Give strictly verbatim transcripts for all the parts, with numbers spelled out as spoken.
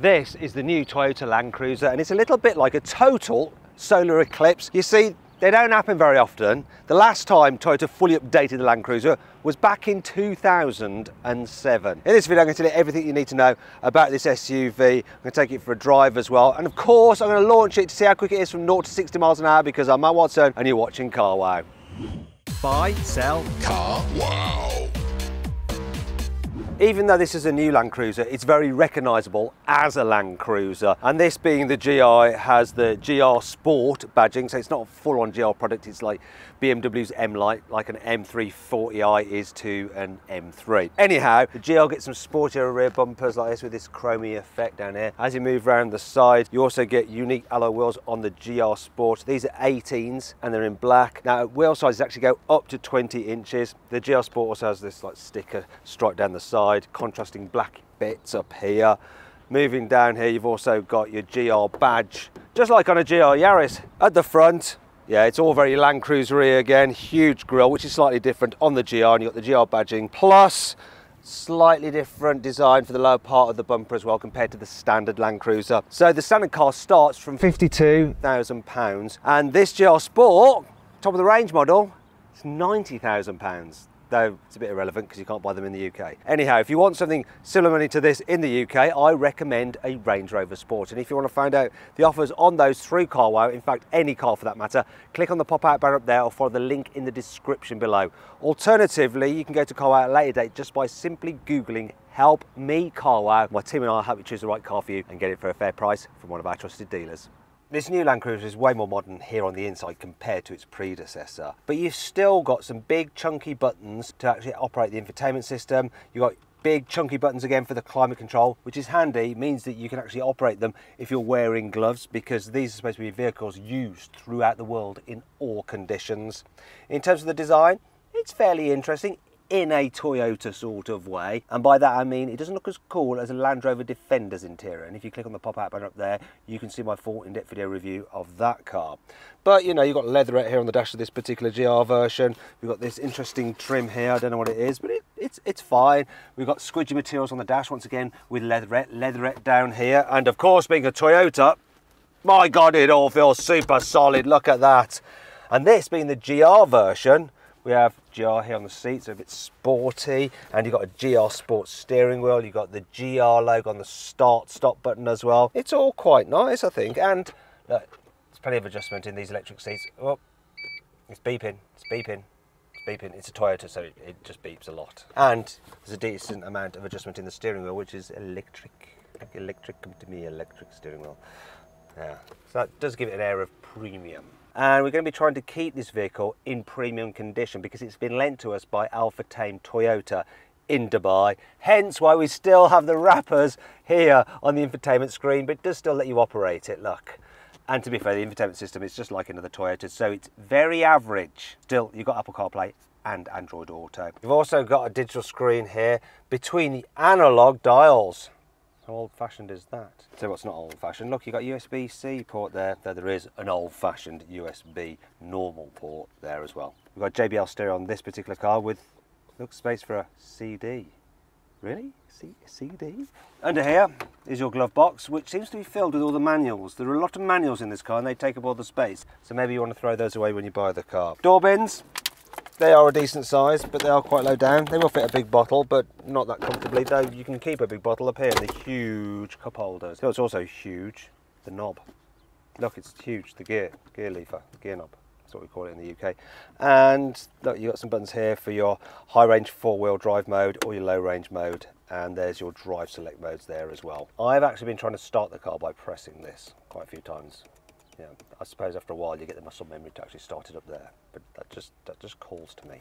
This is the new Toyota Land Cruiser, and it's a little bit like a total solar eclipse. You see, they don't happen very often. The last time Toyota fully updated the Land Cruiser was back in two thousand seven. In this video, I'm going to tell you everything you need to know about this S U V. I'm going to take it for a drive as well. And of course, I'm going to launch it to see how quick it is from zero to sixty miles an hour, because I'm Matt Watson and you're watching Car Wow. Buy, sell, Car Wow. Even though this is a new Land Cruiser, it's very recognisable as a Land Cruiser. And this being the G I, has the G R Sport badging, so it's not a full-on G R product. It's like B M W's M-Lite, like an M three forty i is to an M three. Anyhow, the G R gets some sportier rear bumpers like this with this chromey effect down here. As you move around the side, you also get unique alloy wheels on the G R Sport. These are eighteens and they're in black. Now, wheel sizes actually go up to twenty inches. The G R Sport also has this like sticker stripe down the side, contrasting black bits up here. Moving down here, you've also got your G R badge, just like on a G R Yaris. At the front, yeah, it's all very Land Cruisery again. Huge grille, which is slightly different on the G R, and you've got the G R badging, plus slightly different design for the lower part of the bumper as well compared to the standard Land Cruiser. So the standard car starts from fifty-two thousand pounds, and this G R Sport, top of the range model, it's ninety thousand pounds. Though it's a bit irrelevant because you can't buy them in the U K. Anyhow, if you want something similar to this in the U K, I recommend a Range Rover Sport. And if you want to find out the offers on those through Car Wow, in fact, any car for that matter, click on the pop-out banner up there or follow the link in the description below. Alternatively, you can go to Car Wow at a later date just by simply Googling Help Me Car Wow. My team and I will help you choose the right car for you and get it for a fair price from one of our trusted dealers. This new Land Cruiser is way more modern here on the inside compared to its predecessor, but you've still got some big chunky buttons to actually operate the infotainment system. You've got big chunky buttons again for the climate control, which is handy, means that you can actually operate them if you're wearing gloves, because these are supposed to be vehicles used throughout the world in all conditions. In terms of the design, it's fairly interesting in a Toyota sort of way, and by that I mean it doesn't look as cool as a Land Rover Defender's interior, and if you click on the pop-out banner up there, you can see my full in-depth video review of that car. But you know, you've got leatherette here on the dash of this particular G R version. We've got this interesting trim here, I don't know what it is, but it, it's, it's fine. We've got squidgy materials on the dash once again with leatherette, leatherette down here, and of course, being a Toyota, my God, it all feels super solid, look at that. And this being the G R version, we have G R here on the seats, so a bit sporty, and you've got a G R Sport steering wheel, you've got the G R logo on the start-stop button as well. It's all quite nice, I think, and look, there's plenty of adjustment in these electric seats. Oh, it's beeping, it's beeping, it's beeping. It's a Toyota, so it, it just beeps a lot. And there's a decent amount of adjustment in the steering wheel, which is electric. Electric, come to me, electric steering wheel. Yeah, so that does give it an air of premium. And we're going to be trying to keep this vehicle in premium condition because it's been lent to us by Alpha Tame Toyota in Dubai, hence why we still have the wrappers here on the infotainment screen, but it does still let you operate it, look. And to be fair, the infotainment system is just like another Toyota, so it's very average. Still, you've got Apple CarPlay and Android Auto. You've also got a digital screen here between the analog dials. How old-fashioned is that? So what's not old-fashioned? Look, you've got a U S B C port there. Though there is an old-fashioned U S B normal port there as well. We've got a J B L stereo on this particular car with, look, space for a C D. Really? C CD? Under here is your glove box, which seems to be filled with all the manuals. There are a lot of manuals in this car and they take up all the space. So maybe you want to throw those away when you buy the car. Door bins. They are a decent size, but they are quite low down. They will fit a big bottle, but not that comfortably, though you can keep a big bottle up here. The huge cup holders. So it's also huge, the knob. Look, it's huge, the gear, gear lever, gear knob. That's what we call it in the U K. And look, you've got some buttons here for your high range four-wheel drive mode or your low range mode. And there's your drive select modes there as well. I've actually been trying to start the car by pressing this quite a few times. Yeah, I suppose after a while you get the muscle memory to actually start it up there, but that just that just calls to me.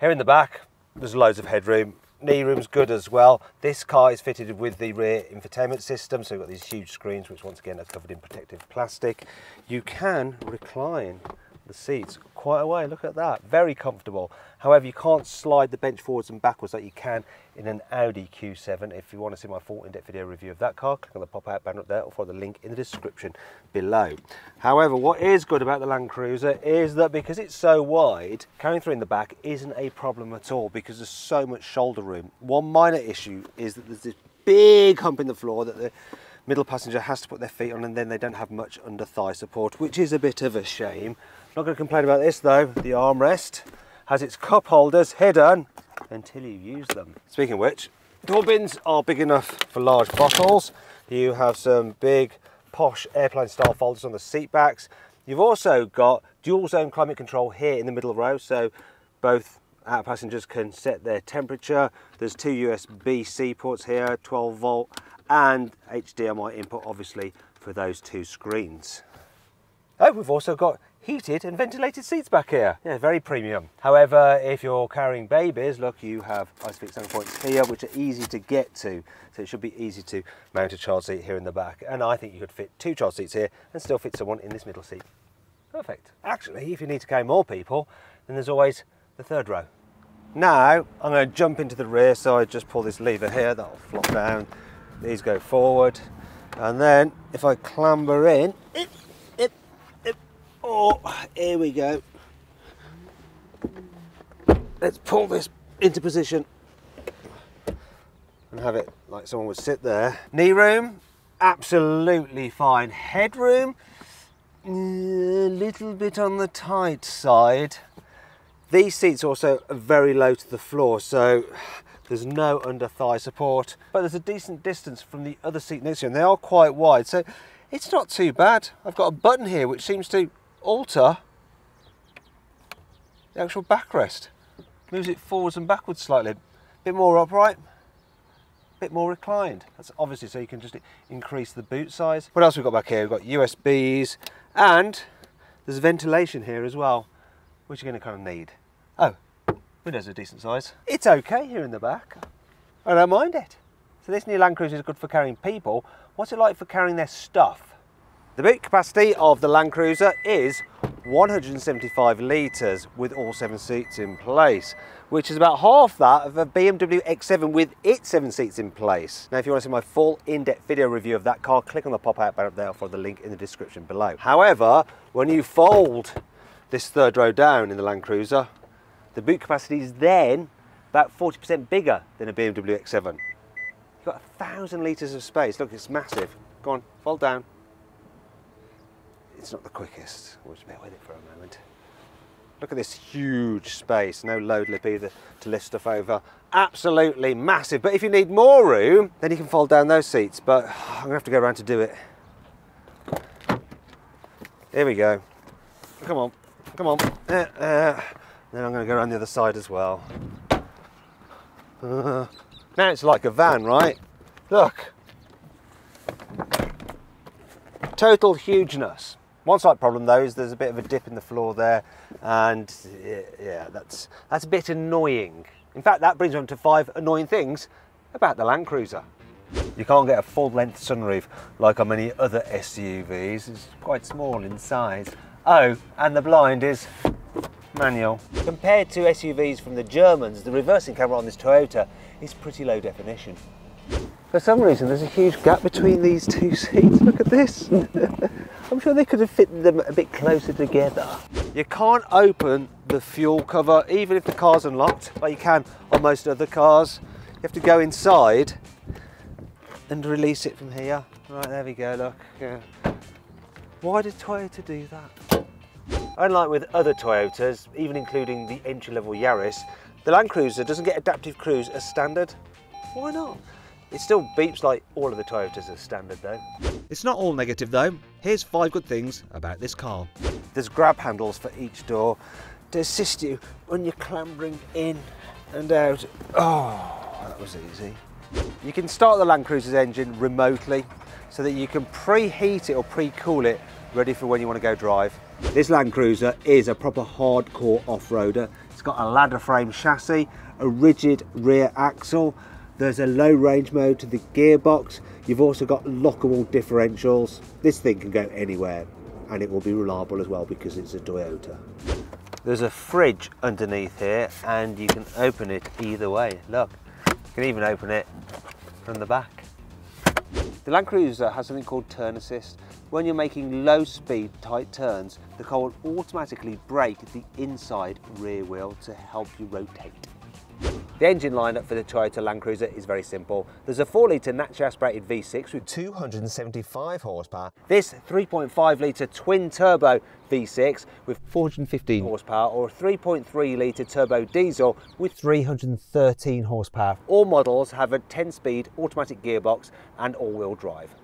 Here in the back, there's loads of headroom. Knee room's good as well. This car is fitted with the rear infotainment system, so you've got these huge screens, which once again are covered in protective plastic. You can recline the seats quite a way, look at that, very comfortable. However, you can't slide the bench forwards and backwards like you can in an Audi Q seven. If you want to see my full in-depth video review of that car, click on the pop-out banner up there or follow the link in the description below. However, what is good about the Land Cruiser is that because it's so wide, carrying through in the back isn't a problem at all because there's so much shoulder room. One minor issue is that there's this big hump in the floor that the middle passenger has to put their feet on, and then they don't have much under thigh support, which is a bit of a shame. Not going to complain about this though. The armrest has its cup holders hidden until you use them. Speaking of which, door bins are big enough for large bottles. You have some big posh airplane style folders on the seat backs. You've also got dual zone climate control here in the middle row, so both our passengers can set their temperature. There's two U S B C ports here, twelve volt and H D M I input, obviously, for those two screens. Oh, we've also got heated and ventilated seats back here. Yeah, very premium. However, if you're carrying babies, look, you have Isofix anchor points here, which are easy to get to. So it should be easy to mount a child seat here in the back. And I think you could fit two child seats here and still fit someone in this middle seat. Perfect. Actually, if you need to carry more people, then there's always the third row. Now, I'm going to jump into the rear, so I just pull this lever here, that'll flop down. These go forward. And then if I clamber in, it, it, it, oh, here we go. Let's pull this into position and have it like someone would sit there. Knee room, absolutely fine. Headroom, a little bit on the tight side. These seats also are very low to the floor, so there's no under thigh support, but there's a decent distance from the other seat next to you, and they are quite wide, so it's not too bad. I've got a button here which seems to alter the actual backrest. Moves it forwards and backwards slightly. A bit more upright, a bit more reclined. That's obviously so you can just increase the boot size. What else we've got back here? We've got U S Bs, and there's ventilation here as well, which you're going to kind of need. Oh, windows are decent size. It's okay here in the back. I don't mind it. So this new Land Cruiser is good for carrying people. What's it like for carrying their stuff? The boot capacity of the Land Cruiser is one hundred seventy-five litres with all seven seats in place, which is about half that of a B M W X seven with its seven seats in place. Now, if you want to see my full in-depth video review of that car, click on the pop-out banner up there for the link in the description below. However, when you fold this third row down in the Land Cruiser, the boot capacity is then about forty percent bigger than a B M W X seven. You've got a thousand litres of space. Look, it's massive. Go on, fold down. It's not the quickest. We'll just bear with it for a moment. Look at this huge space. No load lip either to lift stuff over. Absolutely massive. But if you need more room, then you can fold down those seats. But I'm going to have to go around to do it. Here we go. Come on, come on. Uh, uh. Then I'm going to go around the other side as well. Uh, now it's like a van, right? Look. Total hugeness. One slight problem though is there's a bit of a dip in the floor there, and yeah, that's, that's a bit annoying. In fact, that brings me on to five annoying things about the Land Cruiser. You can't get a full-length sunroof like on many other S U Vs. It's quite small in size. Oh, and the blind is manual. Compared to S U Vs from the Germans, the reversing camera on this Toyota is pretty low definition. For some reason, there's a huge gap between these two seats. Look at this. I'm sure they could have fitted them a bit closer together. You can't open the fuel cover, even if the car's unlocked, like you can on most other cars. You have to go inside and release it from here. Right, there we go, look. Yeah. Why did Toyota do that? Unlike with other Toyotas, even including the entry-level Yaris, the Land Cruiser doesn't get adaptive cruise as standard. Why not? It still beeps like all of the Toyotas as standard though. It's not all negative though. Here's five good things about this car. There's grab handles for each door to assist you when you're clambering in and out. Oh, that was easy. You can start the Land Cruiser's engine remotely so that you can preheat it or pre-cool it, ready for when you want to go drive. This Land Cruiser is a proper hardcore off-roader. It's got a ladder frame chassis, a rigid rear axle, there's a low range mode to the gearbox, you've also got lockable differentials. This thing can go anywhere and it will be reliable as well because it's a Toyota. There's a fridge underneath here and you can open it either way. Look, you can even open it from the back. The Land Cruiser has something called turn assist. When you're making low-speed, tight turns, the car will automatically brake the inside rear wheel to help you rotate. The engine lineup for the Toyota Land Cruiser is very simple. There's a four litre naturally aspirated V six with two hundred seventy-five horsepower. This three point five litre twin turbo V six with four hundred fifteen horsepower, or a three point three litre turbo diesel with three hundred thirteen horsepower. All models have a ten speed automatic gearbox and all-wheel drive.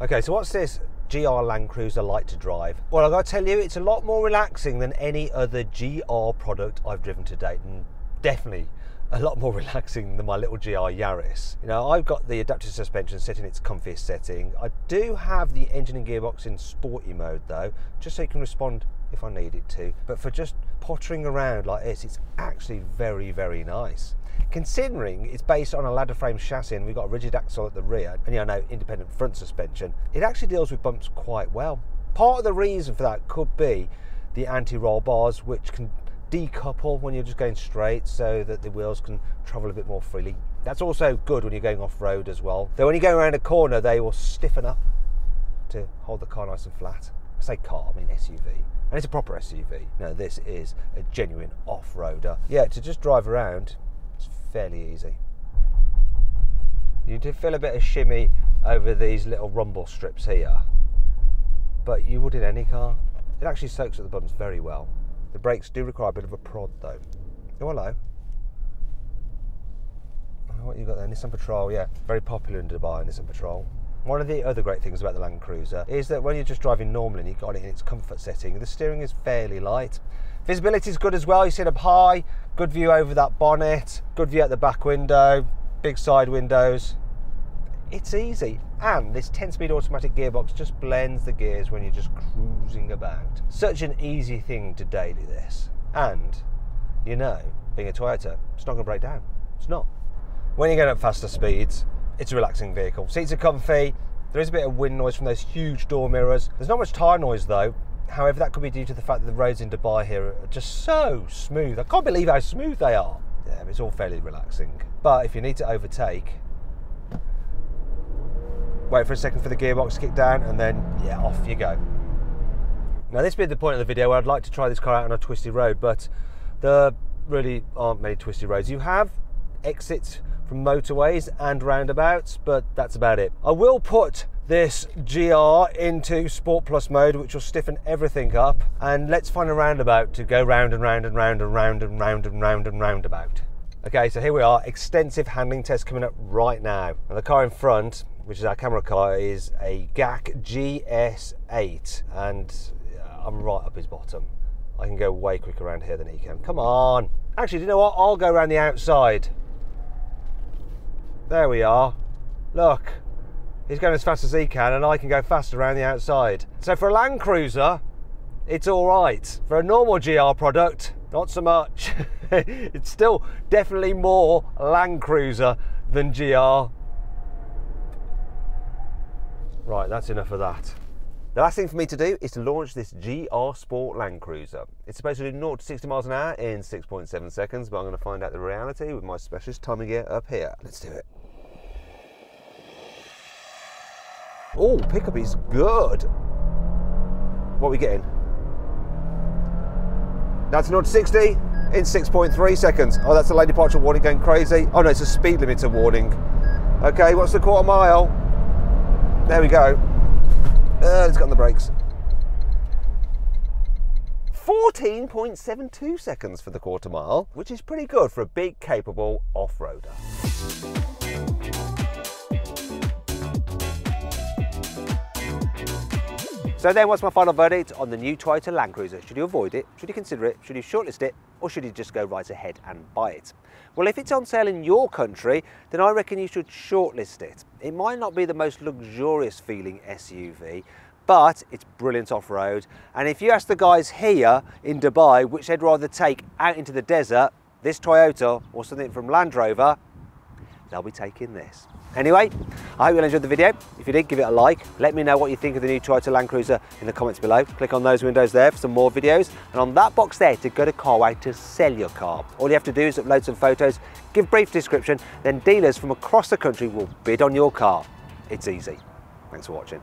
Okay, so what's this G R Land Cruiser like to drive? Well, I've got to tell you, it's a lot more relaxing than any other G R product I've driven to date. And definitely a lot more relaxing than my little G R Yaris. You know, I've got the adaptive suspension set in its comfiest setting. I do have the engine and gearbox in sporty mode though, just so it can respond if I need it to. But for just pottering around like this, it's actually very, very nice. Considering it's based on a ladder frame chassis and we've got a rigid axle at the rear, and you know, independent front suspension, it actually deals with bumps quite well. Part of the reason for that could be the anti-roll bars, which can decouple when you're just going straight so that the wheels can travel a bit more freely. That's also good when you're going off-road as well. Though when you go around a corner, they will stiffen up to hold the car nice and flat. I say car, I mean S U V. And it's a proper S U V. Now this is a genuine off-roader. Yeah, to just drive around, it's fairly easy. You do feel a bit of shimmy over these little rumble strips here, but you would in any car. It actually soaks up the bumps very well. The brakes do require a bit of a prod though. Oh, hello. What you got there? Nissan Patrol, yeah. Very popular in Dubai, Nissan Patrol. One of the other great things about the Land Cruiser is that when you're just driving normally and you've got it in its comfort setting, the steering is fairly light. Visibility is good as well. You sit up high, good view over that bonnet, good view at the back window, big side windows. It's easy, and this ten speed automatic gearbox just blends the gears when you're just cruising about. Such an easy thing to daily this, and you know, being a Toyota, it's not going to break down. It's not. When you're going at faster speeds, it's a relaxing vehicle. Seats are comfy, there is a bit of wind noise from those huge door mirrors. There's not much tyre noise though, however that could be due to the fact that the roads in Dubai here are just so smooth. I can't believe how smooth they are. Yeah, it's all fairly relaxing, but if you need to overtake, wait for a second for the gearbox to kick down and then, yeah, off you go. Now this bit, the point of the video where I'd like to try this car out on a twisty road, but there really aren't many twisty roads. You have exits from motorways and roundabouts, but that's about it. I will put this G R into Sport Plus mode, which will stiffen everything up, and let's find a roundabout to go round and round and round and round and round and round and roundabout. Okay, so here we are, extensive handling test coming up right now. And the car in front, which is our camera car, is a G A C G S eight, and I'm right up his bottom. I can go way quicker around here than he can. Come on. Actually, do you know what? I'll go around the outside. There we are. Look, he's going as fast as he can, and I can go faster around the outside. So for a Land Cruiser, it's all right. For a normal G R product, not so much. It's still definitely more Land Cruiser than G R. Right, that's enough of that. The last thing for me to do is to launch this G R Sport Land Cruiser. It's supposed to do zero to sixty miles an hour in six point seven seconds, but I'm going to find out the reality with my specialist timing gear up here. Let's do it. Oh, pickup is good. What are we getting? That's zero to sixty in six point three seconds. Oh, that's a lane departure warning going crazy. Oh no, it's a speed limiter warning. Okay, what's the quarter mile? There we go. Uh, let's get on the brakes. fourteen point seven two seconds for the quarter mile, which is pretty good for a big, capable off-roader. So then what's my final verdict on the new Toyota Land Cruiser? Should you avoid it? Should you consider it? Should you shortlist it? Or should you just go right ahead and buy it? Well, if it's on sale in your country, then I reckon you should shortlist it. It might not be the most luxurious feeling S U V, but it's brilliant off-road. And if you ask the guys here in Dubai which they'd rather take out into the desert, this Toyota or something from Land Rover, they'll be taking this. Anyway, I hope you enjoyed the video. If you did, give it a like. Let me know what you think of the new Toyota Land Cruiser in the comments below. Click on those windows there for some more videos, and on that box there to go to Car Wow to sell your car. All you have to do is upload some photos, give a brief description, then dealers from across the country will bid on your car. It's easy. Thanks for watching.